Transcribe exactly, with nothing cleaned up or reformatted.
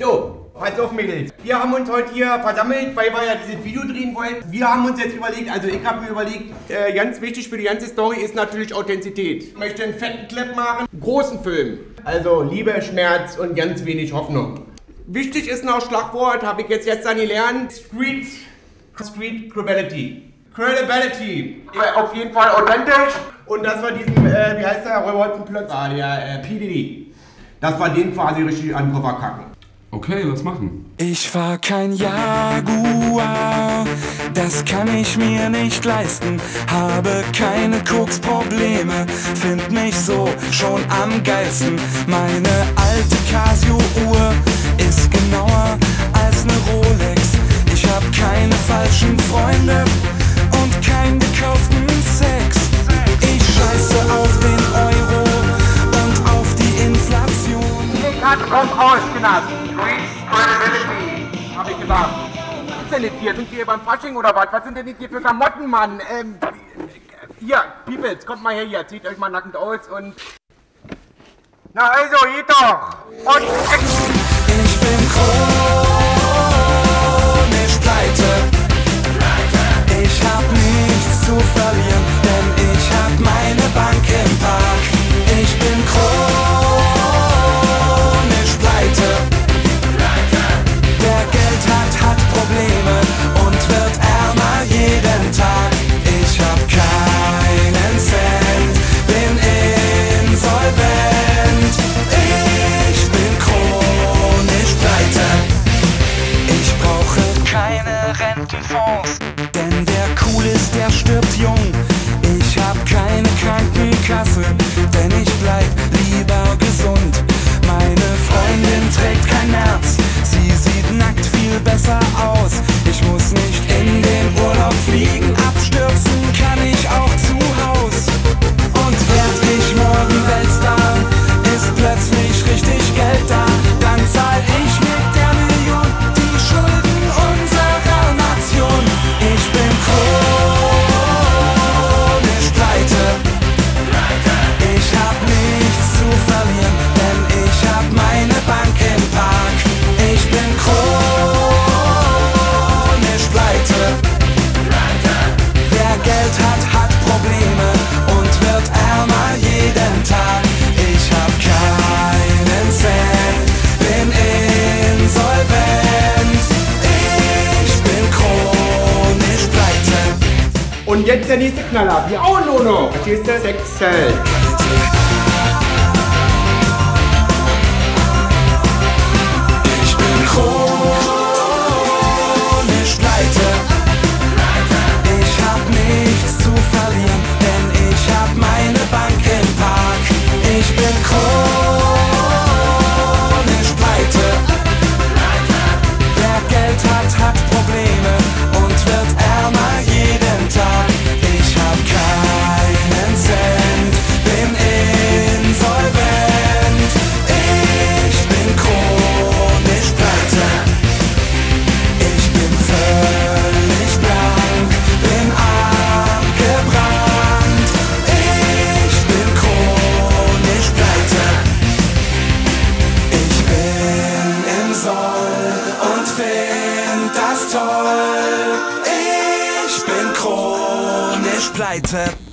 So, pass auf Mädels, wir haben uns heute hier versammelt, weil wir ja dieses Video drehen wollten. Wir haben uns jetzt überlegt, also ich habe mir überlegt, äh, ganz wichtig für die ganze Story ist natürlich Authentizität. Ich möchte einen fetten Clip machen, großen Film. Also Liebe, Schmerz und ganz wenig Hoffnung. Wichtig ist noch Schlagwort, habe ich jetzt gestern gelernt, Street, Street Credibility. Credibility, auf jeden Fall authentisch. Und das war diesem, äh, wie heißt der, Rollholzenplötz, ah, der äh, P D D. Das war den quasi richtig an den Koffer kacken. Okay, was machen? Ich fahr kein Jaguar, das kann ich mir nicht leisten. Habe keine Koksprobleme, find mich so schon am geilsten. Meine alte Casio-Uhr ist genauer als ne Rolex. Ich hab keine falschen Freunde und keinen gekauften Sex. Ich scheiße auf den Euro und auf die Inflation. Ich hab drauf ausgenasst. Credibility, hab ich gesagt. Was ist denn jetzt hier? Sind wir hier beim Fasching oder was? Was sind denn jetzt hier für Klamotten, Mann? Ähm, hier, Peoples, kommt mal her hier. Zieht euch mal nackend aus und... Na also, geht doch! Und... Ich bin chronisch pleite. Ich hab nichts zu verlieren, denn ich hab meine Bank im Park. Ich bin chronisch pleite. Wer Geld hat, hat Probleme und wird ärmer jeden Tag. Ich hab keinen Cent, bin insolvent. Ich bin chronisch pleite. Ich brauche keine Rentenfonds, denn wer cool ist, der stirbt jung. Ich hab keine Krankenkasse, denn ich bleib lieber gesund. Meine Freundin trägt kein Herz, sie sieht nackt viel besser aus. Ich muss nicht in den Urlaub fliegen, abstürzen kann ich auch zu Haus. Und werd ich morgen Weltstar, ist plötzlich richtig Geld da, dann zahl ich mit der Million die Schulden unserer Nation. Ich bin chronisch pleite, ich hab nichts zu verlieren, denn ich hab meine Bank im Park. Ich bin chronisch pleite. Wer Geld hat, hat Probleme und wird ärmer jeden Tag. Ich hab keinen Cent, bin insolvent. Ich bin chronisch pleite. Und jetzt der nächste Knaller, wir auch nur noch. Hier ist der Sexcell. Chronisch pleite. Ich hab nichts zu verlieren, denn ich hab meine Bank im Park. Ich bin chronisch pleite. Wer Geld hat, hat Probleme und wird ärmer jeden Tag. Ich hab keinen Cent, bin insolvent. Ich bin chronisch pleite. Pleite.